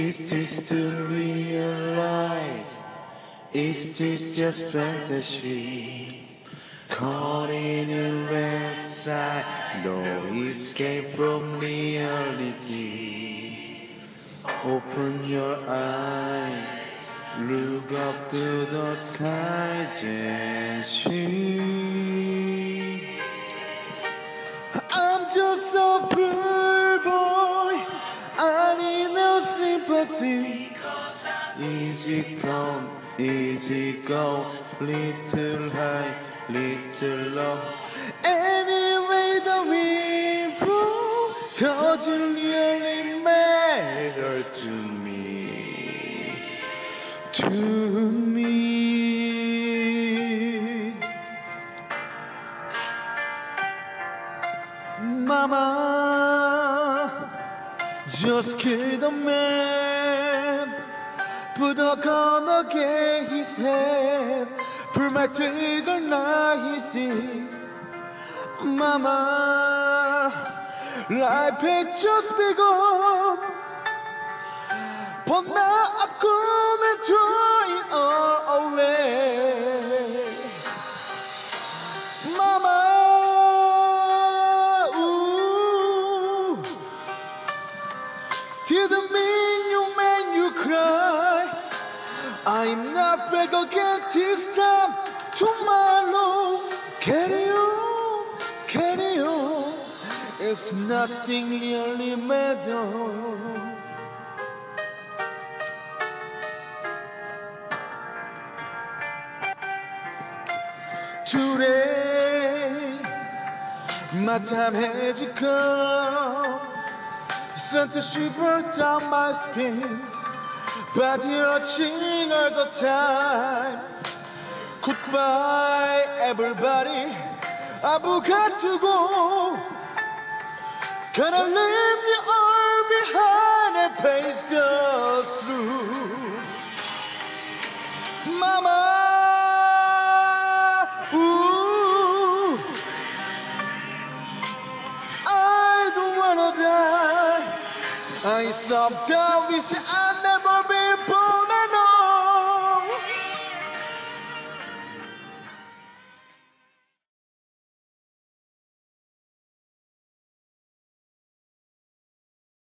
Is this the real life? Is this just fantasy? Caught in a red side, no escape from reality. Open your eyes, look up to the sky, and she. I'm just a poor boy, I need no sympathy. Easy come, easy go, little high, little low. Anyway, don't improve, doesn't really matter to me. To me, Mama, just kill the man, put a gun against his head. Pull my trigger, now he's dead. Mama, life had just begun, but now I'm coming through it all away. Mama, ooh, didn't mean you cry. I'm not afraid to get this time tomorrow. Carry on, it's nothing really matters. Today, my time has come. Sent a shiver down my spine. But you're watching all the time. Goodbye, everybody. I've got to go. Can I leave you all behind and face the through? Mama, ooh, I don't wanna die. I sometimes wish I